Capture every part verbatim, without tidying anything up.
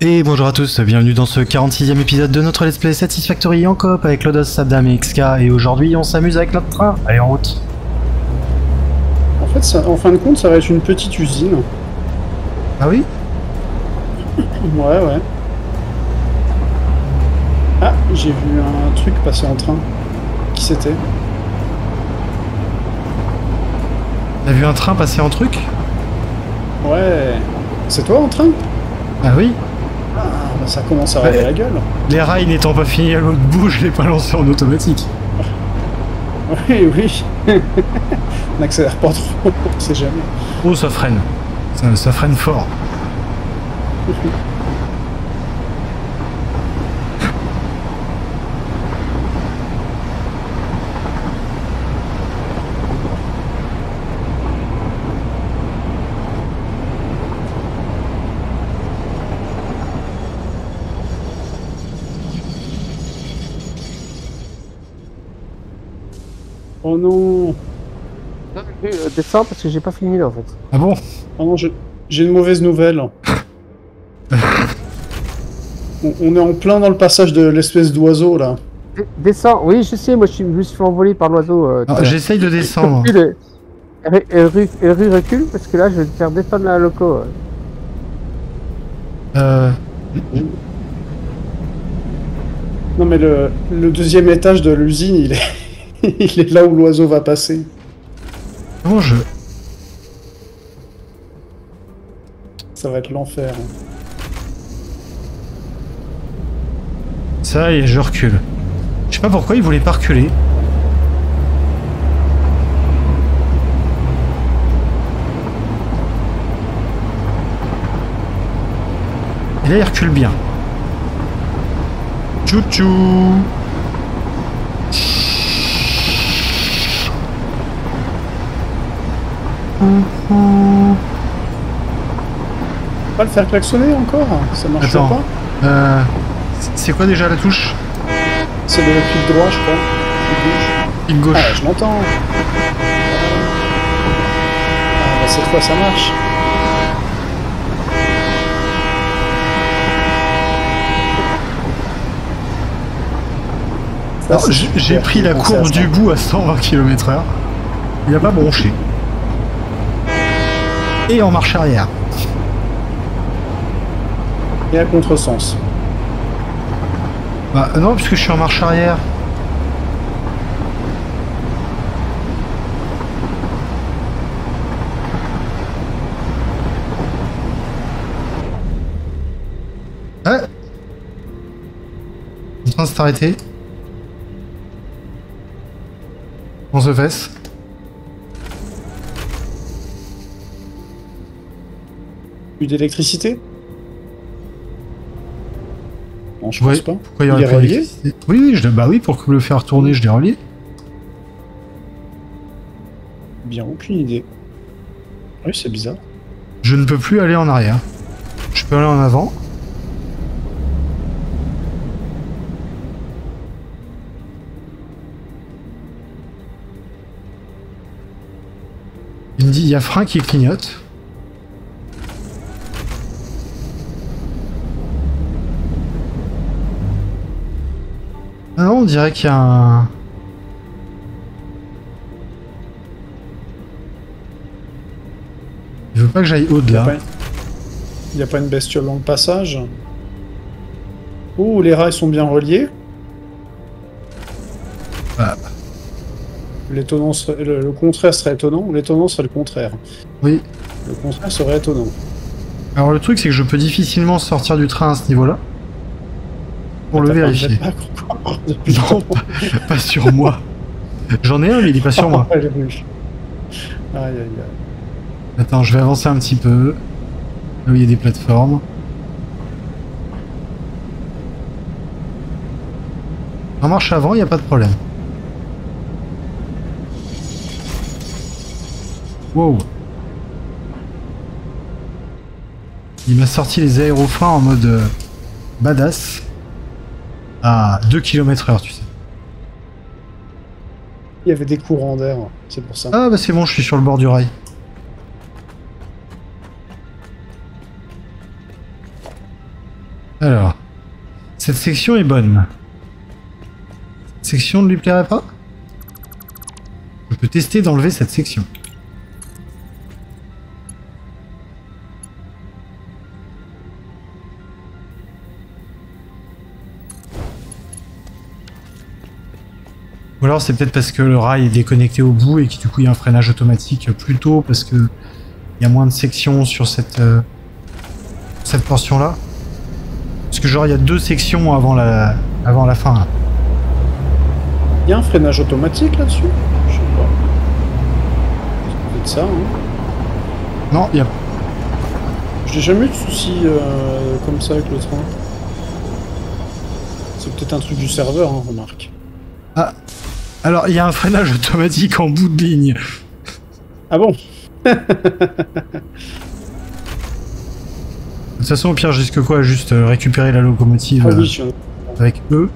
Et bonjour à tous, bienvenue dans ce quarante-sixième épisode de notre Let's Play Satisfactory en coop avec Lodos, Sabdam et X K, et aujourd'hui on s'amuse avec notre train. Allez, en route. En fait, ça, en fin de compte, ça reste une petite usine. Ah oui? Ouais, ouais. Ah, j'ai vu un truc passer en train. Qui c'était? T'as vu un train passer en truc? Ouais. C'est toi en train? Ah oui? Ah, bah ça commence à rêver la gueule. Les rails n'étant pas finis à l'autre bout, je l'ai pas lancé en automatique. Oui, oui. On n'accélère pas trop, on sait jamais. Oh, ça freine. Ça, ça freine fort. Oh non! Descends parce que j'ai pas fini là en fait. Ah bon? Oh non, j'ai je... une mauvaise nouvelle. on, on est en plein dans le passage de l'espèce d'oiseau là. D descends, oui je sais, moi je, suis... je me suis fait envoler par l'oiseau. Euh, ah, j'essaye de descendre. Recule, recule, recule, recule parce que là je vais te faire descendre la loco. Ouais. Euh. Non mais le, le deuxième étage de l'usine il est. Il est là où l'oiseau va passer. Bon jeu. Ça va être l'enfer. Ça y est, je recule. Je sais pas pourquoi il voulait pas reculer. Et là, il recule bien. Tchou-tchou! Pas le faire klaxonner encore, ça marche Attends. pas. Euh, c'est quoi déjà la touche? C'est le clic droit, je crois. Clic gauche. Clic gauche. Ah, je l'entends. Ah, bah, cette fois, ça marche. J'ai pris la courbe du bout à cent vingt kilomètres heure. Il n'a pas bronché. Et en marche arrière. Et à contresens. Bah non, puisque je suis en marche arrière. Ah, en train de s'arrêter. On se fesse. Plus d'électricité? Non, je ouais, pense pas. Pourquoi il y aurait pas d'électricité? Oui, je, bah oui, pour le faire tourner, je l'ai relié. Bien, aucune idée. Oui, c'est bizarre. Je ne peux plus aller en arrière. Je peux aller en avant. Il me dit, il y a frein qui clignote. Ah non, on dirait qu'il y a un... Il veut pas que j'aille au-delà. Il n'y a, une... a pas une bestiole dans le passage. Oh, les rails sont bien reliés. Ah. L'étonnant serait... le, le contraire serait étonnant, ou l'étonnant serait le contraire. Oui. Le contraire serait étonnant. Alors le truc, c'est que je peux difficilement sortir du train à ce niveau-là. Pour le vérifier. Non, pas, pas sur moi. J'en ai un, mais il est pas sur moi. Attends, je vais avancer un petit peu. Là où il y a des plateformes. En marche avant, il n'y a pas de problème. Wow. Il m'a sorti les aérofreins en mode badass. À deux kilomètres heure, tu sais. Il y avait des courants d'air, c'est pour ça. Ah bah c'est bon, je suis sur le bord du rail. Alors, cette section est bonne. Cette section ne lui plairait pas? Je peux tester d'enlever cette section. Ou alors c'est peut-être parce que le rail est déconnecté au bout et qu'il du coup il y a un freinage automatique plus tôt parce que il y a moins de sections sur cette euh, cette portion là. Parce que genre il y a deux sections avant la avant la fin. Il y a un freinage automatique là-dessus? Je sais pas. C'est peut-être ça. Hein. Non, il y a. J'ai jamais eu de soucis euh, comme ça avec le train. C'est peut-être un truc du serveur, hein, remarque. Ah. Alors, il y a un freinage automatique en bout de ligne. Ah bon? De toute façon, au pire, jusque quoi? Juste récupérer la locomotive ah, oui, je... avec E.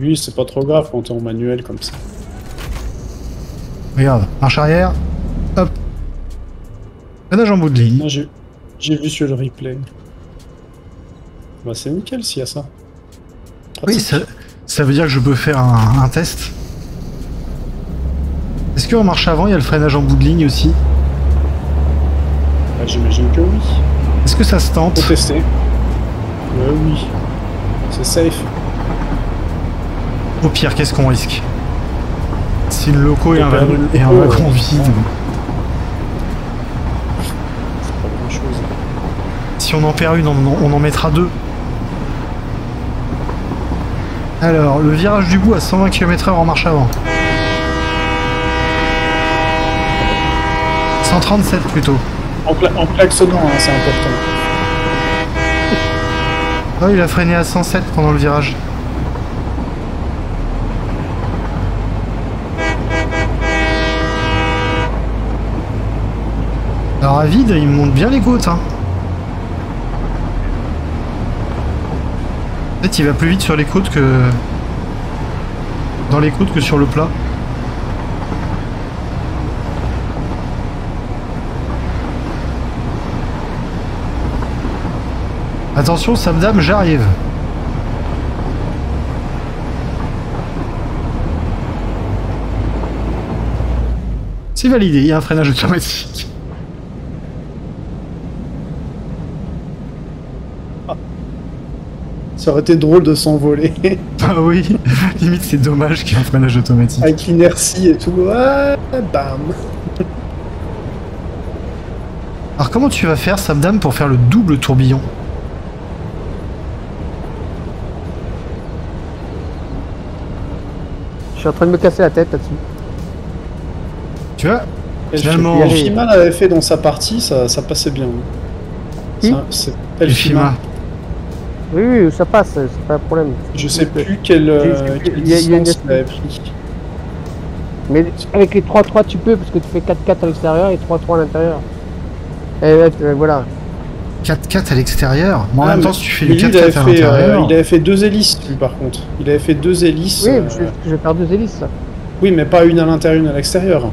Oui, c'est pas trop grave quand t'es en manuel comme ça. Regarde, marche arrière. Hop. Freinage en bout de ligne. J'ai vu sur le replay. Bah, c'est nickel s'il y a ça. Oui, ça, ça veut dire que je peux faire un, un test. Est-ce qu'en marche avant, il y a le freinage en bout de ligne aussi? Bah, j'imagine que oui. Est-ce que ça se tente? Faut tester. Ouais, oui. C'est safe. Au pire, qu'est-ce qu'on risque? Si le loco est, est un wagon vide. C'est pas grand-chose. Si on en perd une, on, on en mettra deux. Alors, le virage du bout à cent vingt kilomètres heure en marche avant. cent trente-sept plutôt. En, cla en klaxonnant, hein, c'est important. Oh, il a freiné à cent sept pendant le virage. Alors à vide, il monte bien les côtes. Hein. En fait, il va plus vite sur les côtes que... dans les côtes que sur le plat. Attention, Sabdam, j'arrive. C'est validé, il y a un freinage automatique. Ça aurait été drôle de s'envoler. Ah oui, limite c'est dommage qu'il y ait un freinage automatique. Avec l'inertie et tout, ah, bam. Alors comment tu vas faire, Sabdam, pour faire le double tourbillon? Je suis en train de me casser la tête là-dessus. Tu vois, finalement... Elfima l'avait fait dans sa partie, ça, ça passait bien. Qui? C'est Elfima. Oui, oui, ça passe, c'est pas un problème. Je sais plus quelle, euh, quelle il y a, distance il avait pris. Mais avec les trois trois, tu peux, parce que tu fais quatre quatre à l'extérieur et trois trois à l'intérieur. Et voilà. quatre quatre à l'extérieur? Mais en ah, même temps, si tu fais le quatre quatre à l'intérieur... Euh, il avait fait deux hélices, lui, par contre. Il avait fait deux hélices... Oui, euh... je vais faire deux hélices, là. Oui, mais pas une à l'intérieur, une à l'extérieur.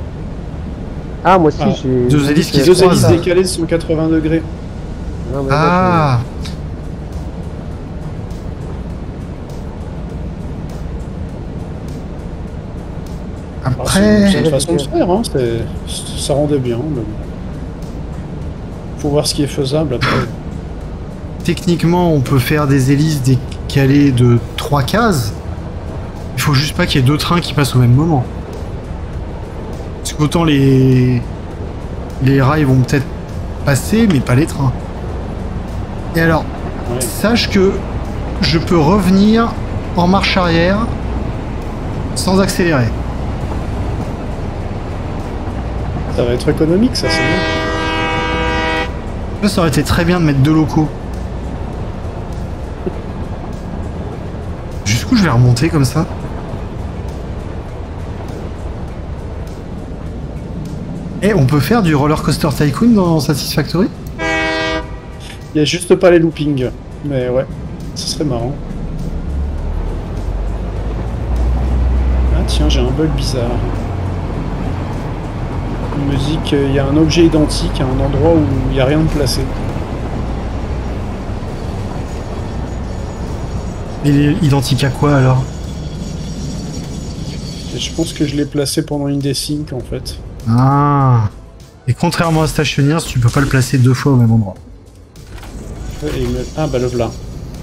Ah, moi aussi, ah. j'ai... Deux hélices qui Deux hélices décalées de cent quatre-vingts degrés. Non, mais ah là, après... C'est une façon de faire, hein. Ça rendait bien. Mais... Faut voir ce qui est faisable après. Techniquement, on peut faire des hélices décalées de trois cases. Il faut juste pas qu'il y ait deux trains qui passent au même moment. Parce qu'autant les... les rails vont peut-être passer, mais pas les trains. Et alors, ouais. Sache que je peux revenir en marche arrière sans accélérer. Ça va être économique, ça, c'est bien. Ça, ça aurait été très bien de mettre deux locaux. Jusqu'où je vais remonter comme ça? Eh, on peut faire du Roller Coaster Tycoon dans Satisfactory? Il n'y a juste pas les loopings, mais ouais, ce serait marrant. Ah tiens, j'ai un bug bizarre. Musique, il y a un objet identique à un endroit où il n'y a rien de placé. Il est identique à quoi alors? Je pense que je l'ai placé pendant une des cinq en fait. Ah. Et contrairement à Stationers, tu peux pas le placer deux fois au même endroit. Et me... Ah bah le voilà.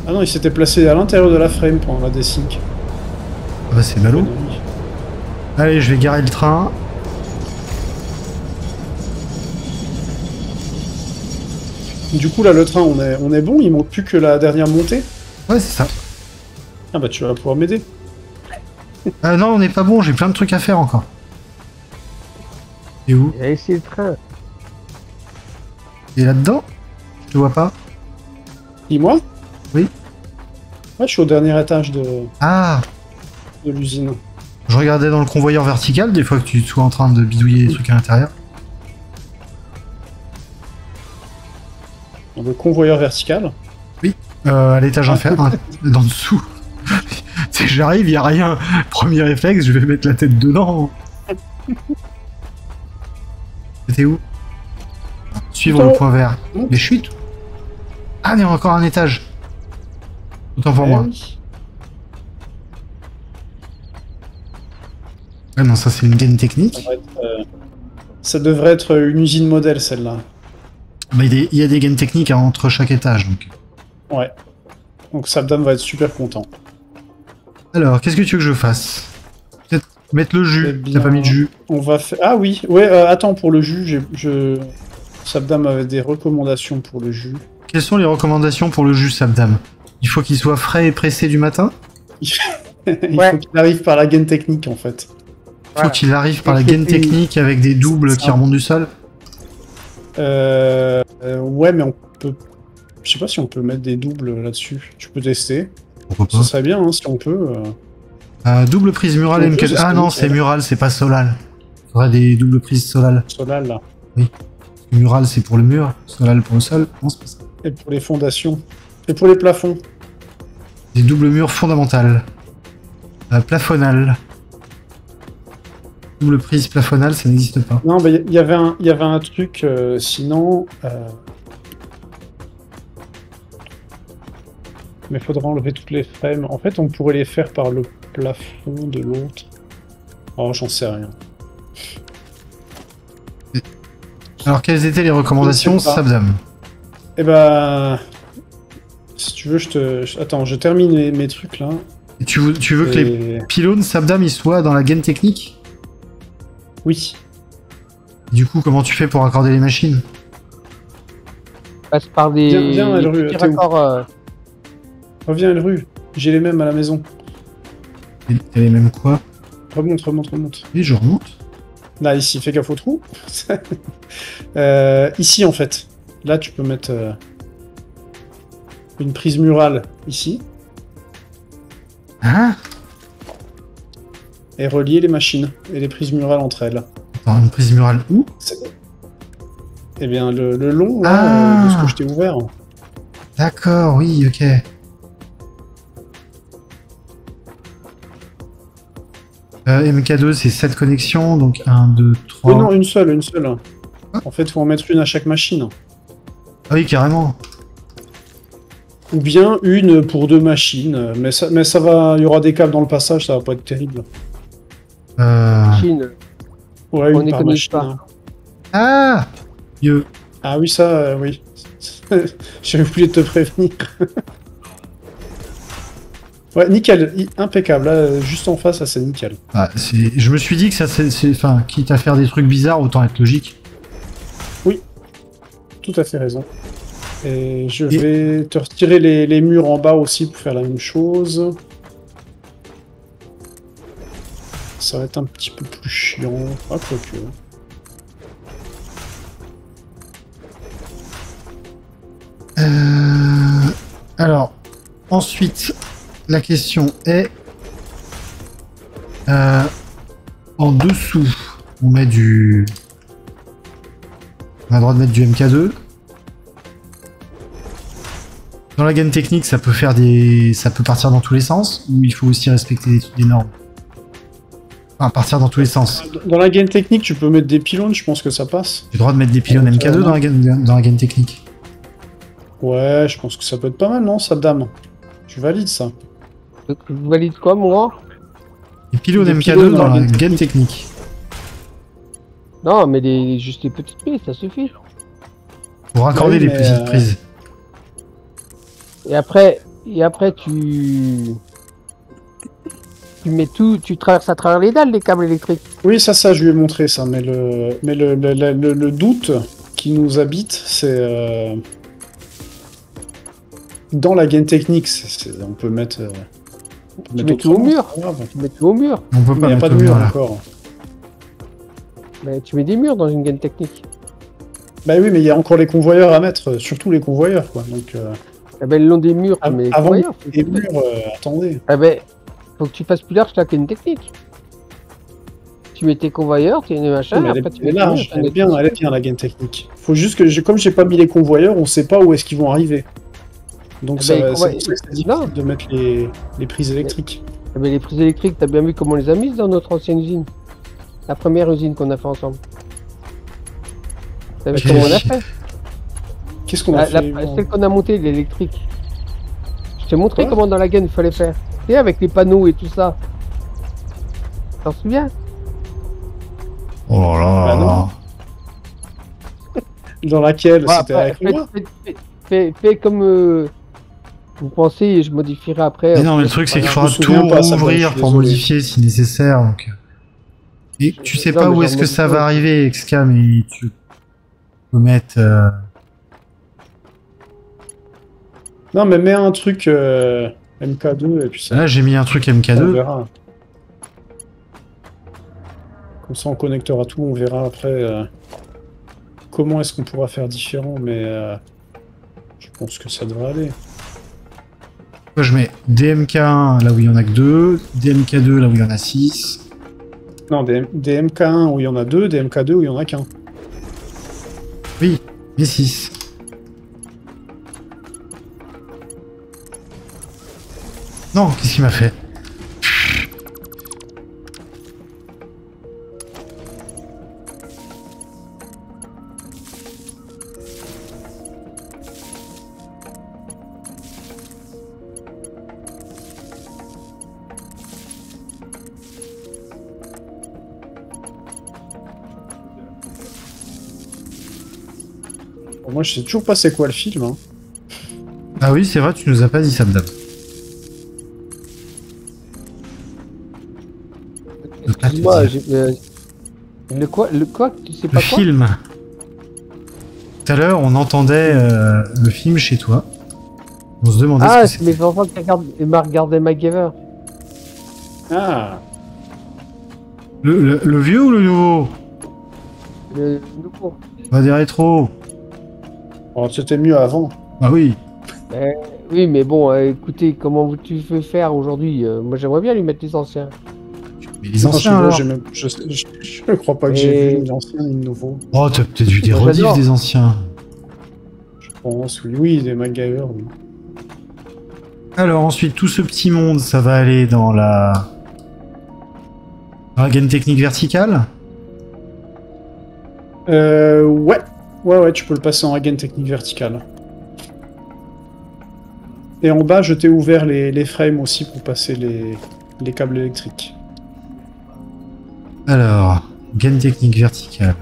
Ah non, il s'était placé à l'intérieur de la frame pendant la D cinq. Ah bah c'est ballot. Allez, je vais garer le train. Du coup là, le train, on est, on est bon, il manque plus que la dernière montée. Ouais, c'est ça. Ah bah tu vas pouvoir m'aider. Ah non, on n'est pas bon, j'ai plein de trucs à faire encore. Et où? Et c'est le train. Il est là-dedans? Je te vois pas. Et moi? Oui. Ouais, je suis au dernier étage de... Ah. De l'usine. Je regardais dans le convoyeur vertical, des fois que tu sois en train de bidouiller les trucs à l'intérieur. Dans le convoyeur vertical? Oui, euh, à l'étage inférieur, dans dessous. J'arrive, il n'y a rien. Premier réflexe, je vais mettre la tête dedans. C'était où? Suivre Plutôt... le point vert. Mmh. Les chutes. Ah, il y a encore un étage. Autant pour moi. Oui. Ah non, ça c'est une gaine technique. Ça devrait être, euh... ça devrait être une usine modèle, celle-là. Bah, il y a des gaines techniques hein, entre chaque étage. Donc. Ouais. Donc Sabdam va être super content. Alors, qu'est-ce que tu veux que je fasse? Peut-être mettre le jus. Eh bien, t'as pas mis de jus. On va faire... Ah oui, ouais, euh, attends, pour le jus, je... Sabdam avait des recommandations pour le jus. Quelles sont les recommandations pour le jus, Sabdam? Il faut qu'il soit frais et pressé du matin. Il ouais. faut qu'il arrive par la gaine technique, en fait. Il faut ouais. qu'il arrive par la gaine technique avec des doubles qui remontent du sol. Euh... euh... Ouais, mais on peut... Je sais pas si on peut mettre des doubles là-dessus. Tu peux tester. Ça serait bien hein, si on peut. Euh... Euh, double prise murale et M quatre. Peut, ah non, c'est mural, c'est pas solal. Il faudrait des doubles prises solal. Solal là. Oui. Mural c'est pour le mur, solal pour le sol. Non, c'est pas ça. Et pour les fondations. Et pour les plafonds. Des doubles murs fondamentales. Euh, plafonnal. Double prise plafonnale, ça n'existe pas. Non, mais il y avait un, y avait un truc, euh, sinon. Euh... Mais faudra enlever toutes les frames. En fait, on pourrait les faire par le plafond de l'autre. Oh, j'en sais rien. Alors, quelles étaient les recommandations, Sabdam? Eh bah... Si tu veux, je te... Attends, je termine les... mes trucs, là. Et tu veux, tu veux Et... que les pylônes, Sabdam, ils soient dans la gaine technique? Oui. Du coup, comment tu fais pour accorder les machines? Passe par des... Bien, bien, les rue, raccords... Reviens, Elru, j'ai les mêmes à la maison. T'as les mêmes quoi? Remonte, remonte, remonte. Oui, je remonte. Là, ici, fais gaffe au trou. euh, ici, en fait. Là, tu peux mettre euh, une prise murale ici. Hein? Et relier les machines et les prises murales entre elles. Attends, une prise murale où? Eh bien, le, le long, là, ah euh, de ce que je t'ai ouvert. D'accord, oui, ok. Euh, M K deux, c'est sept connexions, donc un, deux, trois... Non, une seule, une seule. Ah. En fait, faut en mettre une à chaque machine. Ah oui, carrément. Ou bien une pour deux machines, mais ça, mais ça va... Il y aura des câbles dans le passage, ça va pas être terrible. Euh... Machine. Ouais, une par machine. Pas. Ah Dieu. Ah oui, ça, euh, oui. J'avais oublié de te prévenir. Ouais, nickel, impeccable, là, juste en face, ça c'est nickel. Ah, je me suis dit que ça c'est... Enfin, quitte à faire des trucs bizarres, autant être logique. Oui, tout à fait raison. Et je Et... vais te retirer les, les murs en bas aussi pour faire la même chose. Ça va être un petit peu plus chiant, ah, quoi que... Euh... Alors, ensuite... La question est, euh, en dessous, on met du, on a le droit de mettre du M K deux. Dans la gaine technique, ça peut faire des, ça peut partir dans tous les sens, ou il faut aussi respecter des normes. Enfin, partir dans tous les sens. Dans la gaine technique, tu peux mettre des pylônes, je pense que ça passe. J'ai le droit de mettre des pylônes M K deux euh, dans la gaine, dans la gaine technique. Ouais, je pense que ça peut être pas mal, non, Sabdam? Tu valides ça? Donc je valide quoi, mon grand? Des pylônes M K deux dans une gaine technique. Non, mais des, juste des petites prises, ça suffit. Pour raccorder oui, les petites euh... prises. Et après, et après tu... Tu mets tout, tu traverses à travers les dalles, les câbles électriques. Oui, ça, ça, je lui ai montré ça, mais le, mais le, le, le, le doute qui nous habite, c'est... Euh... Dans la gaine technique, c'est, c'est, on peut mettre... Euh... On peut tu mettre mets tout au mur. Tu mets tout au mur. On peut pas mais mettre y a pas de mur, mur encore. Mais tu mets des murs dans une gaine technique. Bah oui, mais il y a encore les convoyeurs à mettre, surtout les convoyeurs, quoi. Donc, euh... Ah ben, le long des murs, mais avant convoyeurs, les murs, euh, attendez. Ah ben, faut que tu fasses plus large, là, qu'une technique. Tu mets tes convoyeurs, tes machins, oui, mais après tu mets large. Elle est bien, elle est bien la gaine technique. Faut juste que, je, comme j'ai pas mis les convoyeurs, on sait pas où est-ce qu'ils vont arriver. Donc ah ça, ben, ça, ça c'est difficile de mettre les, les prises électriques. Ah ben, les prises électriques, t'as bien vu comment on les a mises dans notre ancienne usine. La première usine qu'on a fait ensemble. T'as vu comment on a fait? Qu'est-ce qu'on a fait? La, celle qu'on a montée, l'électrique. Je t'ai montré ouais. comment dans la gaine il fallait faire. Tu sais, avec les panneaux et tout ça. T'en souviens? Oh là là là là. Dans laquelle ouais, c'était avec moi. Fais comme euh, vous pensez, je modifierai après. Mais non, mais le truc, c'est qu'il faudra tout pas, ouvrir pour modifier si nécessaire. Donc. Et tu sais pas où est-ce que ça va arriver, X K, mais tu peux mettre... Euh... Non, mais mets un truc euh, M K deux et puis ça... Là, j'ai mis un truc M K deux. On verra. Comme ça, on connectera tout, on verra après euh, comment est-ce qu'on pourra faire différent, mais euh, je pense que ça devrait aller. Je mets D M K un là où il y en a que deux, D M K deux là où il y en a six... Non, des, des M K un où il y en a deux, des M K deux où il y en a qu'un. Oui, mais six. Non, qu'est-ce qu'il m'a fait? Moi, je sais toujours pas c'est quoi le film. Hein. Ah oui, c'est vrai, tu nous as pas dit ça, madame. Excuse-moi, euh, le quoi, le quoi, tu sais pas quoi ? Le film. Tout à l'heure, on entendait euh, le film chez toi. On se demandait ah, ce que c'était. Ah, c'est mes enfants qui regardent, regardaient MacGyver. Ah. Le, le, le vieux ou le nouveau ? Le nouveau. On va dire rétro. Oh, c'était mieux avant. Ah oui. Euh, oui, mais bon, euh, écoutez, comment tu veux faire aujourd'hui? euh, Moi, j'aimerais bien lui mettre les anciens. Mais les anciens, non, je, même, je, je, je crois pas que et... j'ai vu les anciens ni les nouveaux. Oh, t'as peut-être vu des rediffs des anciens. Je pense, oui, oui, des MacGyver, oui. Alors, ensuite, tout ce petit monde, ça va aller dans la... Dans la gaine technique verticale? Euh, ouais. Ouais, ouais, tu peux le passer en gaine technique verticale. Et en bas, je t'ai ouvert les, les frames aussi pour passer les, les câbles électriques. Alors, gaine technique verticale.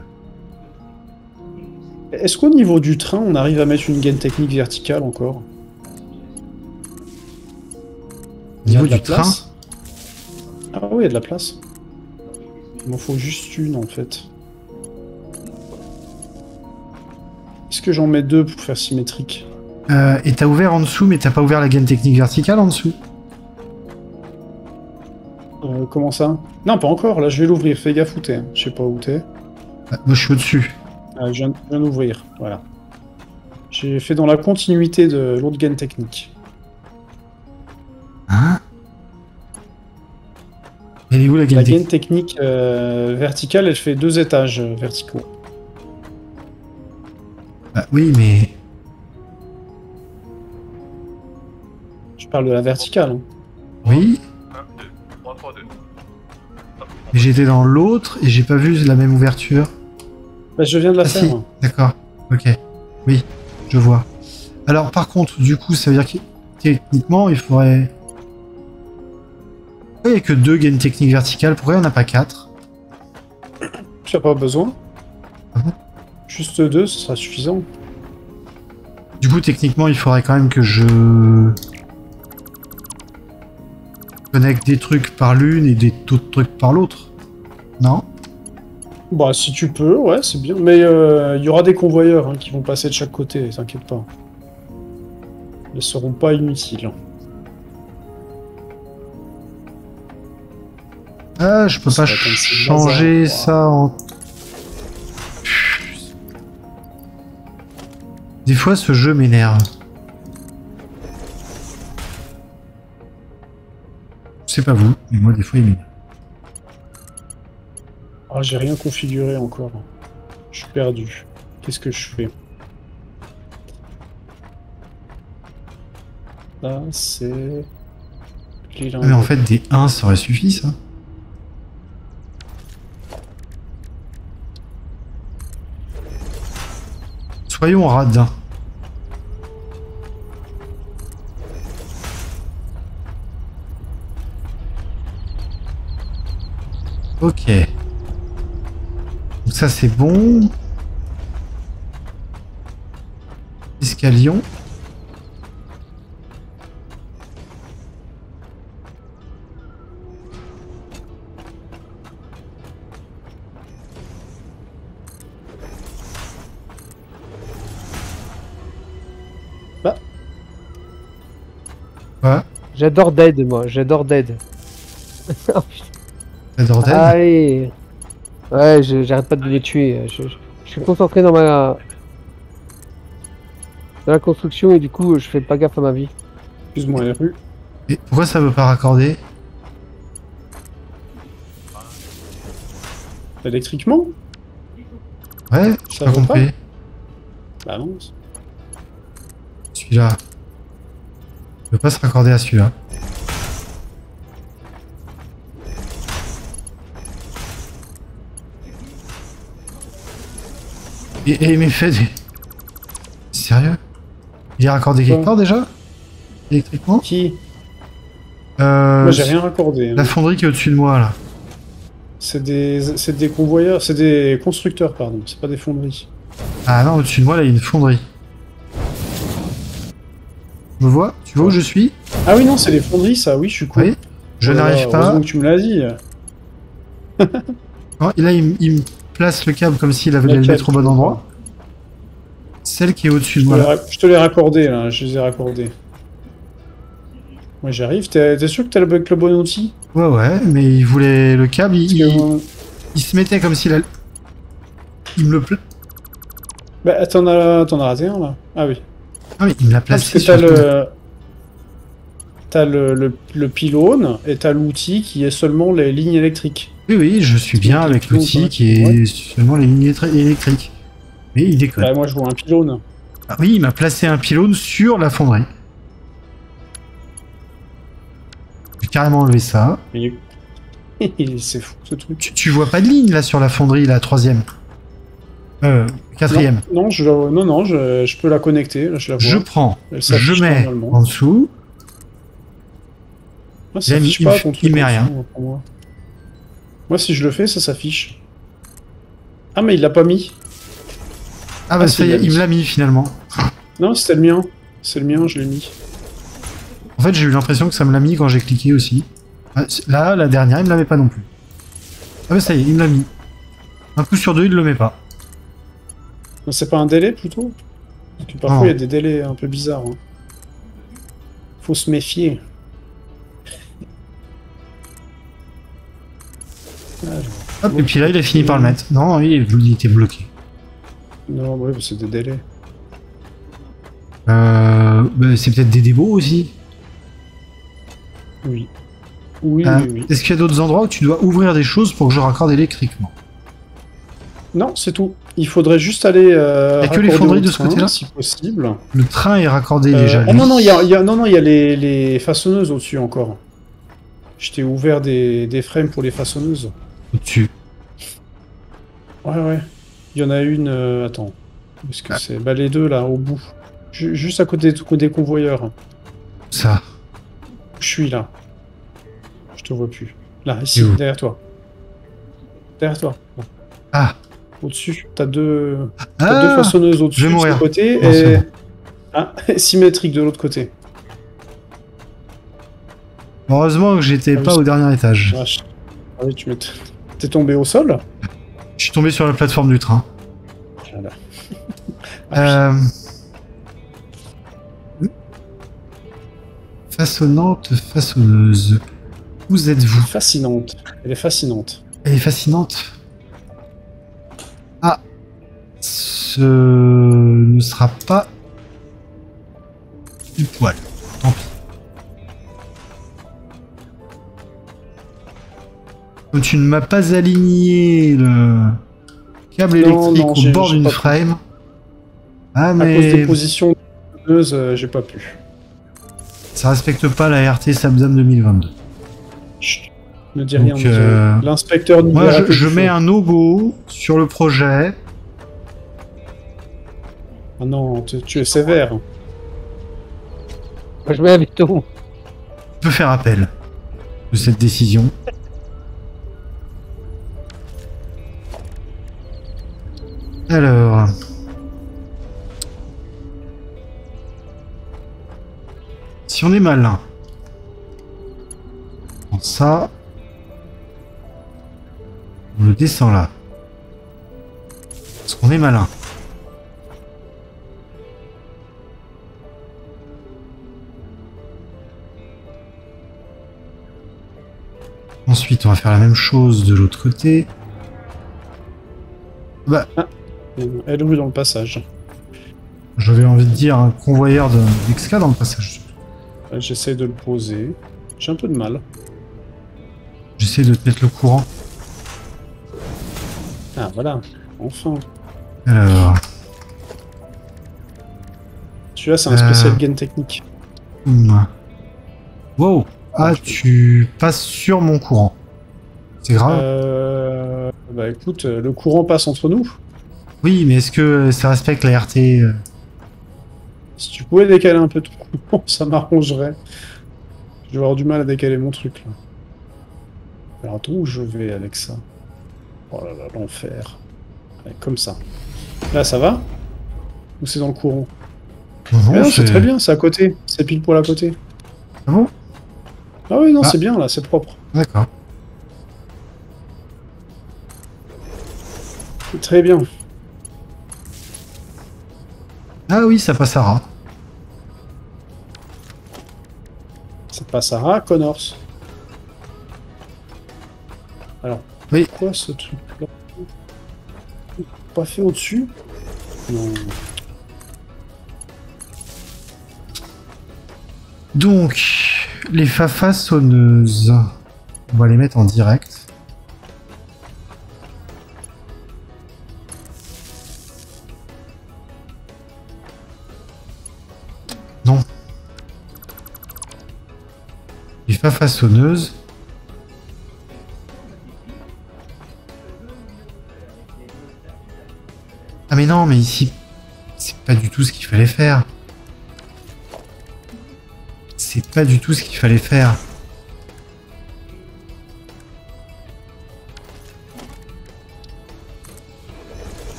Est-ce qu'au niveau du train, on arrive à mettre une gaine technique verticale encore? Au niveau du train? Ah oui, il y a de la place. Il m'en faut juste une, en fait. Est-ce que j'en mets deux pour faire symétrique? euh, Et t'as ouvert en dessous, mais t'as pas ouvert la gaine technique verticale en dessous. Euh, comment ça? Non, pas encore, là je vais l'ouvrir, fais gaffe où t'es. Je sais pas où t'es. Ah, moi je suis au-dessus. Ah, je viens, viens d'ouvrir, voilà. J'ai fait dans la continuité de l'autre gaine technique. Hein? Elle est où la gaine technique? La gaine technique euh, verticale, elle fait deux étages verticaux. Bah oui, mais... Je parle de la verticale. Hein. Oui. Mais j'étais dans l'autre et j'ai pas vu la même ouverture. Bah je viens de la ah, faire. Si. D'accord, ok. Oui, je vois. Alors par contre, du coup, ça veut dire que techniquement, il faudrait... Pourquoi il n'y a que deux gaines techniques verticales? Pourquoi il n'y en a pas quatre? Tu n'as pas besoin. Mmh. Juste deux, ce sera suffisant. Du coup, techniquement, il faudrait quand même que je connecte des trucs par l'une et des autres trucs par l'autre. Non? Bah, si tu peux, ouais, c'est bien. Mais il euh, y aura des convoyeurs hein, qui vont passer de chaque côté, t'inquiète pas. Ils ne seront pas inutiles. Ah, je peux ça pas changer bizarre, ça en... Des fois, ce jeu m'énerve. C'est pas vous, mais moi, des fois, il m'énerve. Ah, j'ai rien configuré encore. Je suis perdu. Qu'est-ce que je fais? Là, c'est... Mais en fait, des un, ça aurait suffi, ça. Soyons radins. Ok. Donc ça, c'est bon. Escalion. J'adore Dead, moi, j'adore Dead. J'adore Dead. Allez. Ouais, j'arrête pas de les tuer. Je, je, je suis concentré dans ma... dans la construction et du coup, je fais pas gaffe à ma vie. Excuse-moi, la rue. Et pourquoi ça veut pas raccorder? Électriquement? Ouais, j'ai pas compris. Pas bah non. Celui-là. Je ne peux pas se raccorder à celui-là. Et, et mais fait des... Sérieux? Il est raccordé quelque part déjà? Électriquement? Qui? Euh... Moi j'ai rien raccordé. Hein. La fonderie qui est au-dessus de moi là. C'est des... c'est des convoyeurs, c'est des constructeurs pardon, c'est pas des fonderies. Ah non, au-dessus de moi là il y a une fonderie. Je me vois, tu vois où je suis? Ah oui, non, c'est les fonderies, ça, oui, je suis con. Oui, je euh, n'arrive pas. Heureusement que tu me l'as dit. Oh, et là, il, il me place le câble comme s'il avait le mettre au bon endroit. Celle qui est au-dessus de moi. Je te l'ai raccordé, là, je les ai raccordés. Moi, j'arrive. T'es sûr que t'as le, le bon outil? Ouais, ouais, mais il voulait le câble, il, il, moi... il se mettait comme s'il allait. Il me le pla... Bah, t'en as, t'en as raté un, là. Ah oui. Ah mais il me l'a placé. Ah, parce que t'as le... le, le, le pylône et t'as l'outil qui est seulement les lignes électriques. Oui, oui, je suis bien avec l'outil qui est ouais. Seulement les lignes électriques. Mais il déconne. Bah, moi, je vois un pylône. Ah oui, il m'a placé un pylône sur la fonderie. J'ai carrément enlevé ça. Mais... C'est fou, ce truc. Tu, tu vois pas de ligne, là, sur la fonderie, la troisième. Euh... Quatrième. Non, non, je, non, non je, je peux la connecter. Je, la vois. Je prends, je mets en dessous. Moi, ça il pas, il met rien. Dessous, pour moi. Moi, si je le fais, ça s'affiche. Ah, mais il l'a pas mis. Ah, bah, ah, ça y est, il me l'a mis finalement. Non, c'était le mien. C'est le mien, je l'ai mis. En fait, j'ai eu l'impression que ça me l'a mis quand j'ai cliqué aussi. Là, la dernière, il me l'avait pas non plus. Ah, bah, ça y est, il me l'a mis. Un coup sur deux, il le met pas. C'est pas un délai plutôt? Parce que parfois il y a des délais un peu bizarres. Hein. Faut se méfier. Hop, et puis là il a fini par le mettre. Non, oui, il était bloqué. Non, ouais, c'est des délais. Euh, bah, c'est peut-être des débos aussi. Oui. Oui, euh, oui, oui. Est-ce qu'il y a d'autres endroits où tu dois ouvrir des choses pour que je raccorde électriquement? Non, c'est tout. Il faudrait juste aller. Euh, il n'y a que les fonderies de ce côté-là, si possible. Le train est raccordé euh, déjà. Oh non, non, il y a, y a, non, non, y a les, les façonneuses au-dessus encore. Je t'ai ouvert des, des frames pour les façonneuses. Au-dessus. Ouais, ouais. Il y en a une. Euh, attends. Est-ce que ah. c'est bah, les deux là, au bout. J juste à côté des, des convoyeurs. Ça. Je suis là. Je te vois plus. Là, ici, derrière toi. Derrière toi. Là. Ah. Au-dessus, t'as deux... Ah. deux façonneuses au-dessus de ce côté non, et... Bon. Ah, symétrique de l'autre côté. Heureusement que j'étais ah, pas au dernier étage. Ah oui, tu t'es tombé au sol? Je suis tombé sur la plateforme du train. Voilà. Ah, euh... Façonnante, façonneuse. Où êtes-vous? Fascinante. Elle est fascinante. Elle est fascinante. Ah, ce ne sera pas du poil. Tant pis. Donc tu ne m'as pas aligné le câble électrique non, non, au bord d'une frame. Ah, mais... À cause des positions de euh, j'ai pas pu. Ça respecte pas la R T Sabdam deux mille vingt-deux. Chut, ne dis rien. Euh... L'inspecteur nous Moi, je, je mets un no-go sur le projet. Ah non, tu, tu es sévère. Moi, je vais avec tout. Je peux faire appel de cette décision. Alors... Si on est malin... On prend ça... On le descend là. Parce qu'on est malin. Ensuite, on va faire la même chose de l'autre côté. Bah... Ah. Elle roule dans le passage. J'avais envie de dire un convoyeur de X K dans le passage. J'essaie de le poser. J'ai un peu de mal. J'essaie de te mettre le courant. Ah voilà, enfin. Alors. Celui-là, c'est un euh... spécial gain technique. Mmh. Wow. Ah, okay. Tu passes sur mon courant. C'est grave. Euh... Bah écoute, le courant passe entre nous. Oui, mais est-ce que ça respecte la R T? Si tu pouvais décaler un peu ton courant, ça m'arrangerait. Je vais avoir du mal à décaler mon truc, là. Alors, attends, où je vais avec ça? Oh là là, l'enfer. Comme ça. Là, ça va? Ou c'est dans le courant? Non, c'est très bien, c'est à côté. C'est pile pour à côté. Ah bon? Ah oui, non, ah. C'est bien, là, c'est propre. D'accord. Très bien. Ah oui, ça passe à ras. Ça passe à ras, Connors. Alors, oui. Pourquoi ce truc-là? Pas fait au-dessus? Non. Donc, les fafaçonneuses. On va les mettre en direct. Pas façonneuse. Ah mais non, mais ici, c'est pas du tout ce qu'il fallait faire. C'est pas du tout ce qu'il fallait faire.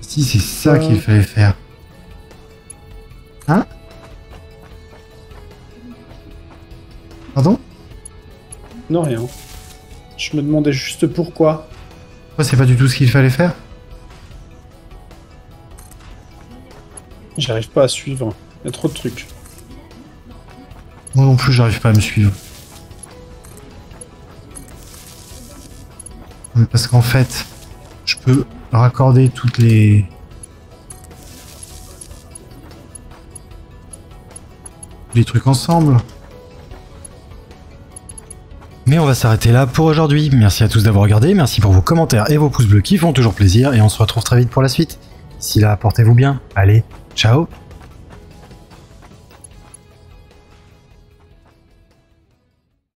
Si, c'est ça qu'il fallait faire. Hein? Pardon? Non, rien. Je me demandais juste pourquoi. Pourquoi c'est pas du tout ce qu'il fallait faire? J'arrive pas à suivre. Il y a trop de trucs. Moi non plus, j'arrive pas à me suivre. Mais parce qu'en fait, je peux raccorder toutes les... les trucs ensemble. Mais on va s'arrêter là pour aujourd'hui. Merci à tous d'avoir regardé, merci pour vos commentaires et vos pouces bleus qui font toujours plaisir et on se retrouve très vite pour la suite. D'ici là, portez-vous bien. Allez, ciao!